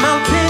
mountain.